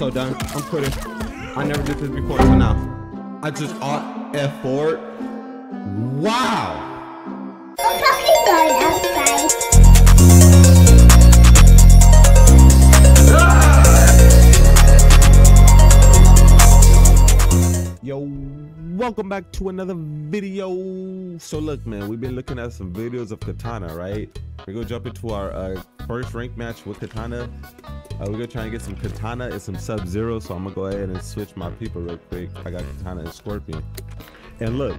so done. I'm quitting. I never did this before until now. I just Alt F4. Wow. I'm probably going outside. Yo, welcome back to another video. So look, man, we've been looking at some videos of Kitana, right? We're gonna jump into our first ranked match with Kitana. We're gonna try and get some Kitana and some Sub Zero. So I'm gonna go ahead and switch my people real quick. I got Kitana and Scorpion. And look,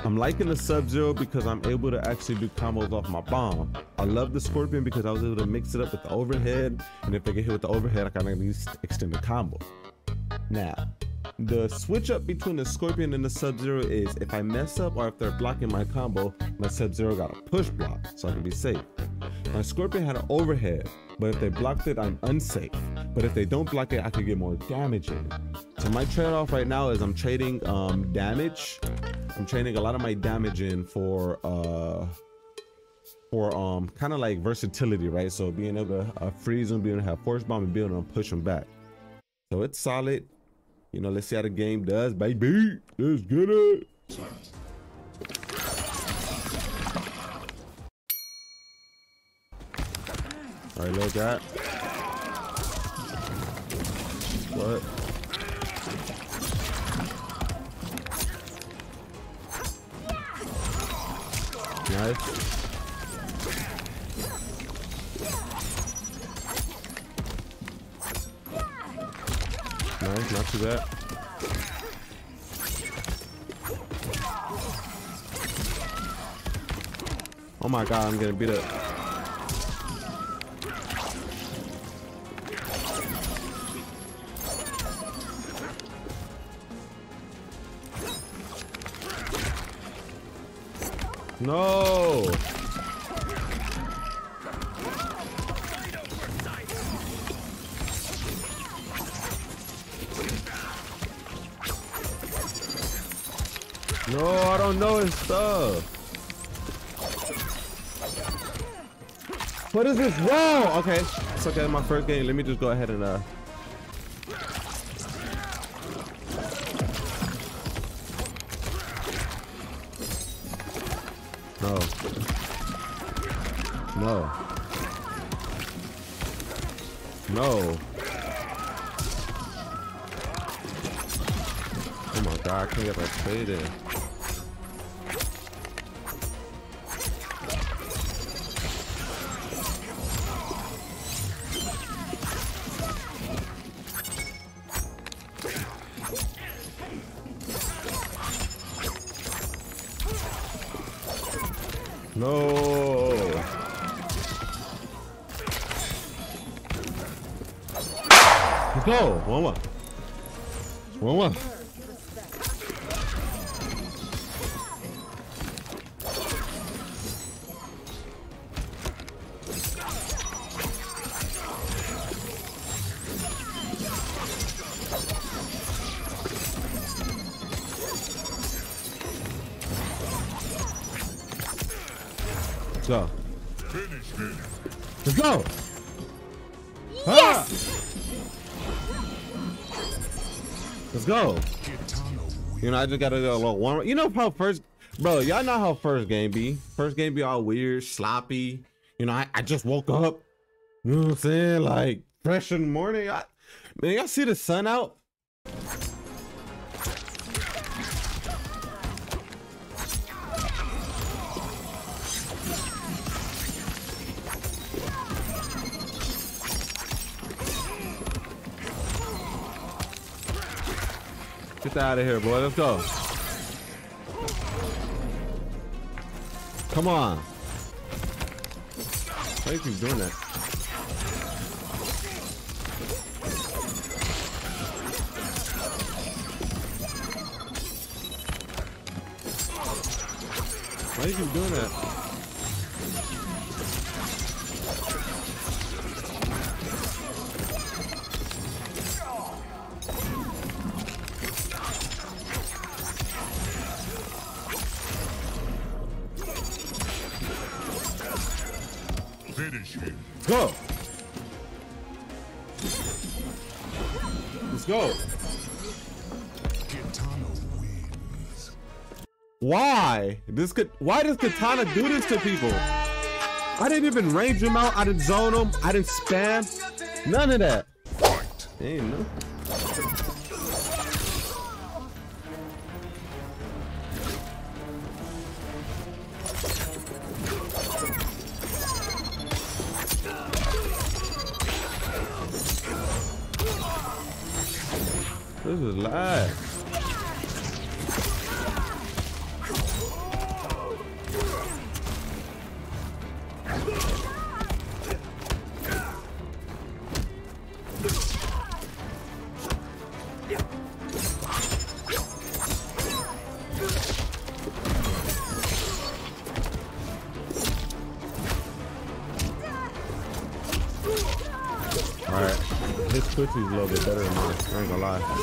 I'm liking the Sub Zero because I'm able to actually do combos off my bomb. I love the Scorpion because I was able to mix it up with the overhead, and if they get hit with the overhead, I can at least extend the combo. Now, the switch up between the Scorpion and the Sub-Zero is if I mess up or if they're blocking my combo, my Sub-Zero got a push block so I can be safe. My Scorpion had an overhead, but if they blocked it, I'm unsafe. But if they don't block it, I could get more damage in. So my trade-off right now is I'm trading damage. I'm trading a lot of my damage in for kind of like versatility, right? So being able to freeze them, being able to have force bomb, and being able to push them back. So it's solid. You know, let's see how the game does, baby. Let's get it. All right, look at what. Nice. Nice, not too bad. Oh my god, I'm getting beat up. No! No, I don't know his stuff. What is this wrong? Okay, it's okay. My first game. Let me just go ahead and No. Oh my god! I can't get my trade in. No. Let's go. 1-1. 1-1. Let's go. Let's go. Yes. Let's go. You know, I just gotta go one. You know how first, bro. Y'all know how first game be. First game be all weird, sloppy. You know, I just woke up. You know what I'm saying? Like fresh in the morning. Man, y'all see the sun out? Get out of here, boy. Let's go. Come on. Why you keep doing that? Why you keep doing that? Go! go. Kitana wins. Why? Why does Kitana do this to people? I didn't even range him out. I didn't zone him. I didn't spam. None of that. Damn, no. This is live. This Twitchy's a little bit better than mine, I ain't gonna lie.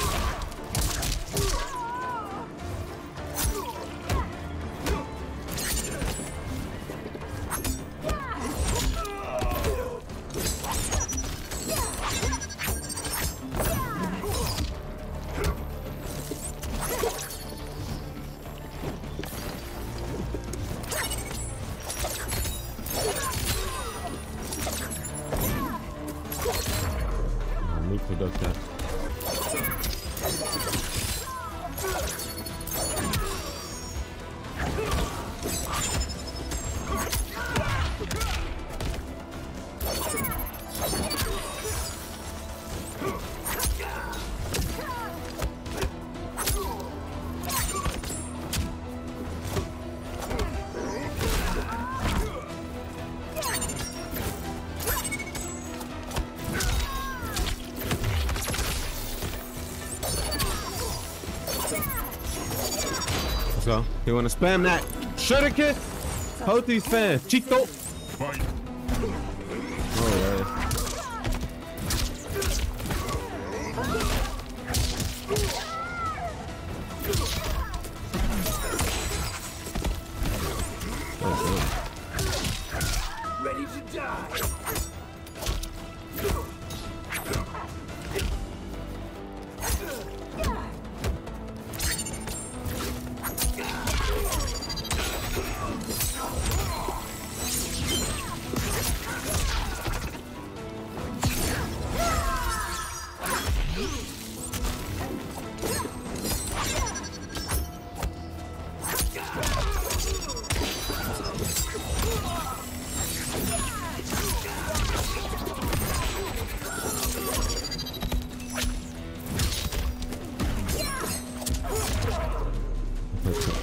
So, you want to spam that shuriken? Hold these fans. Cheeko. Alright. Ready to die.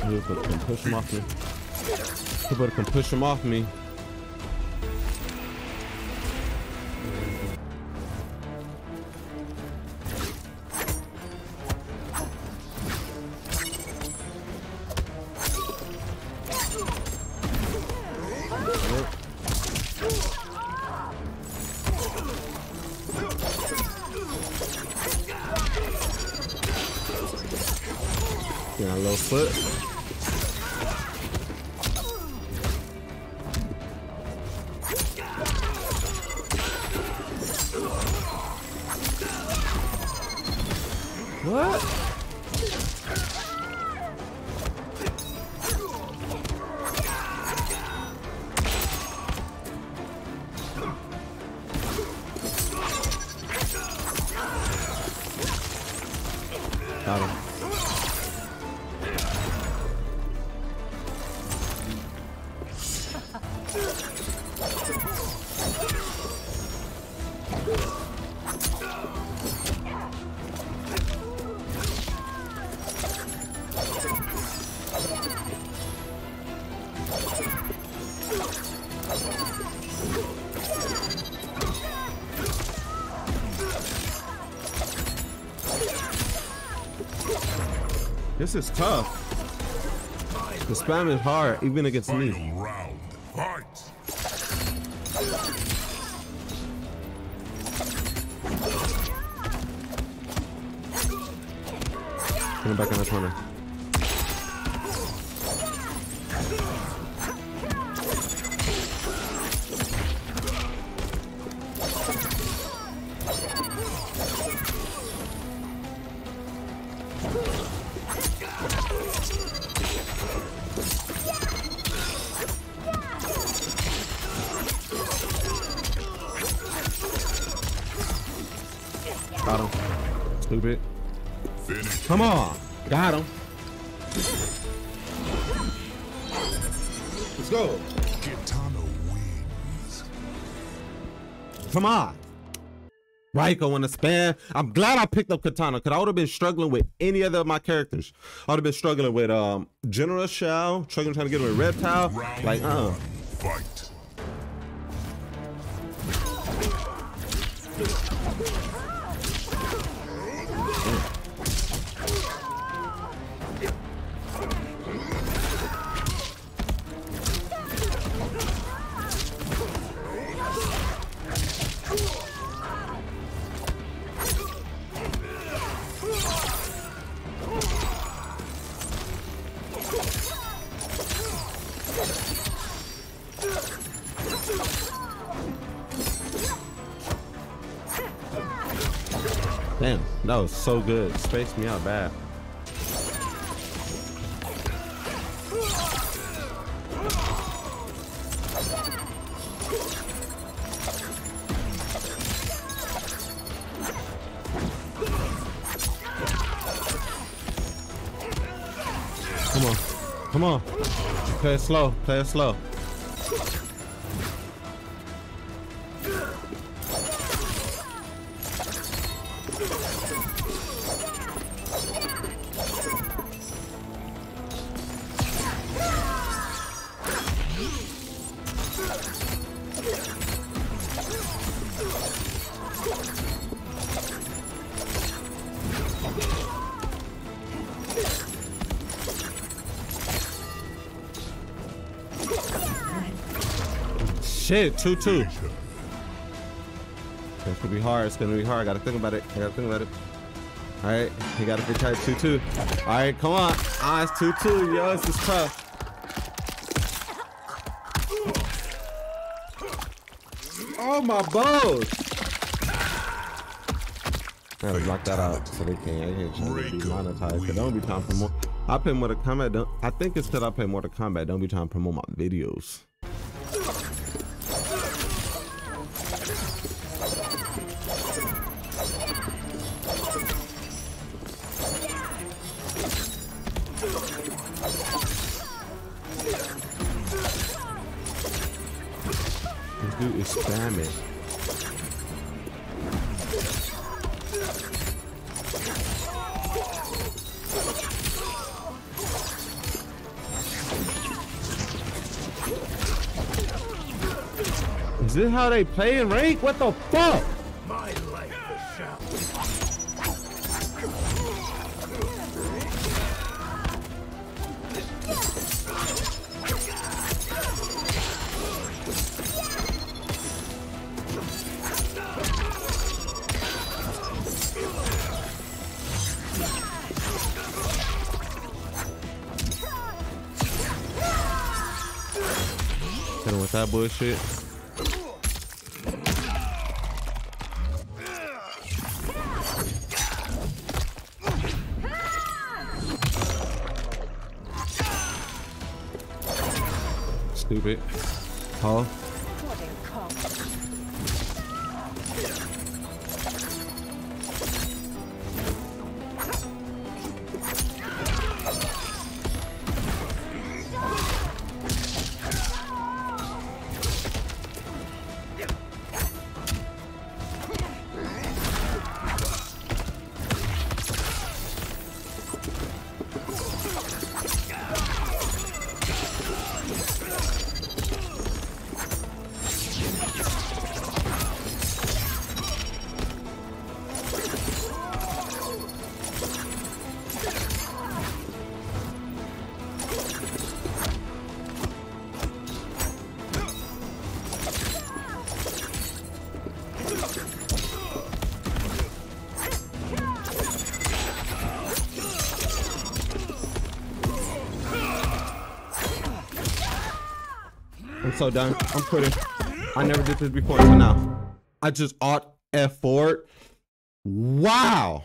People can push him off me. People can push him off me. Getting a low foot. What? Got him. This is tough. The spam is hard, even against me. Round. Fight. Get him back in the corner. Got him. Stupid. Finish. Come on. Got him. Let's go. Kitana wins. Come on. Reiko in the span. I'm glad I picked up Kitana because I would have been struggling with any other of my characters. I would have been struggling with General Shao, trying to get him a Reptile. Like, Fight. Damn, that was so good. Spaced me out bad. Come on, come on. Play it slow, play it slow. Shit, 2-2. It's gonna be hard. It's gonna be hard. I gotta think about it. I gotta think about it. All right, you gotta be tight. 2-2. All right, come on. Ah, it's 2-2. Yo, this is tough. Oh my balls! Man, block that out so they can't monetize. There don't be time for more. I pay more to combat. I think it's because I pay more to combat. Don't be time to promote my videos. This dude is spamming. Is this how they play in rank? What the fuck? My life is shot. With that bullshit. Stupid. Huh? I'm so done. I'm quitting. I never did this before until now. I just alt F4. Wow.